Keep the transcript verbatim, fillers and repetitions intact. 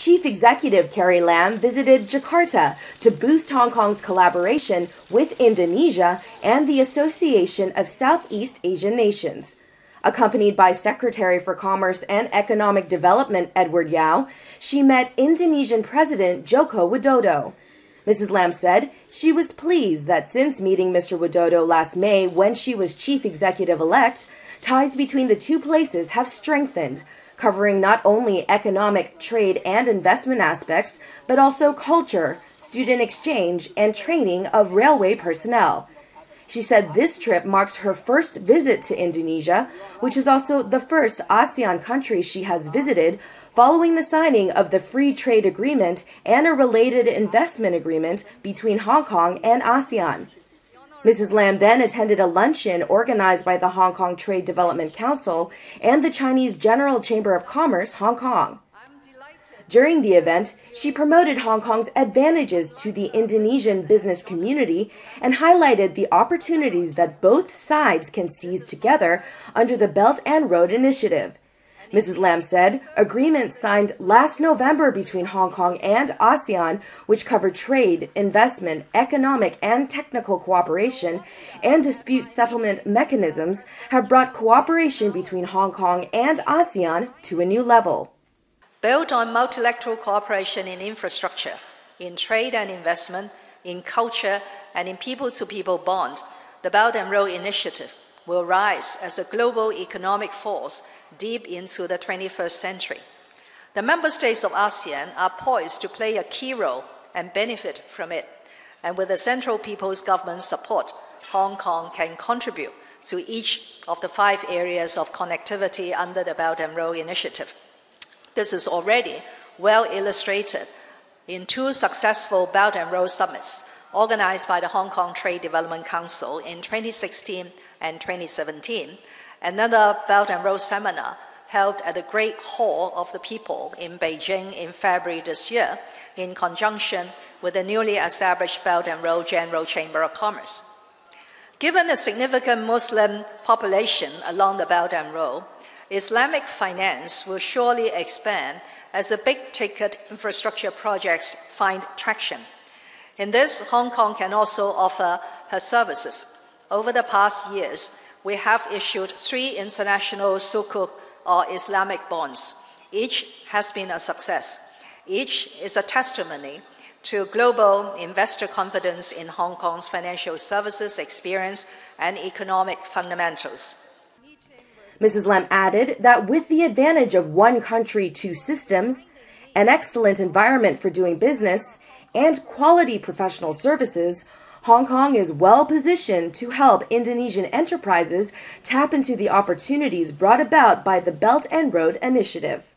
Chief Executive Carrie Lam visited Jakarta to boost Hong Kong's collaboration with Indonesia and the Association of Southeast Asian Nations. Accompanied by Secretary for Commerce and Economic Development Edward Yau, she met Indonesian President Joko Widodo. Missus Lam said she was pleased that since meeting Mister Widodo last May when she was chief executive-elect, ties between the two places have strengthened, covering not only economic, trade, and investment aspects, but also culture, student exchange, and training of railway personnel. She said this trip marks her first visit to Indonesia, which is also the first ASEAN country she has visited following the signing of the Free Trade Agreement and a related investment agreement between Hong Kong and ASEAN. Missus Lam then attended a luncheon organized by the Hong Kong Trade Development Council and the Chinese General Chamber of Commerce, Hong Kong. During the event, she promoted Hong Kong's advantages to the Indonesian business community and highlighted the opportunities that both sides can seize together under the Belt and Road Initiative. Missus Lam said agreements signed last November between Hong Kong and ASEAN, which cover trade, investment, economic and technical cooperation, and dispute settlement mechanisms, have brought cooperation between Hong Kong and ASEAN to a new level. Built on multilateral cooperation in infrastructure, in trade and investment, in culture, and in people-to-people bond, the Belt and Road Initiative will rise as a global economic force deep into the twenty-first century. The member states of ASEAN are poised to play a key role and benefit from it. And with the Central People's Government's support, Hong Kong can contribute to each of the five areas of connectivity under the Belt and Road Initiative. This is already well illustrated in two successful Belt and Road summits organized by the Hong Kong Trade Development Council in twenty sixteen and twenty seventeen, another Belt and Road seminar held at the Great Hall of the People in Beijing in February this year in conjunction with the newly established Belt and Road General Chamber of Commerce. Given the significant Muslim population along the Belt and Road, Islamic finance will surely expand as the big-ticket infrastructure projects find traction. In this, Hong Kong can also offer her services. Over the past years, we have issued three international sukuk or Islamic bonds. Each has been a success. Each is a testimony to global investor confidence in Hong Kong's financial services experience and economic fundamentals. Missus Lam added that with the advantage of one country, two systems, an excellent environment for doing business, and quality professional services, Hong Kong is well positioned to help Indonesian enterprises tap into the opportunities brought about by the Belt and Road Initiative.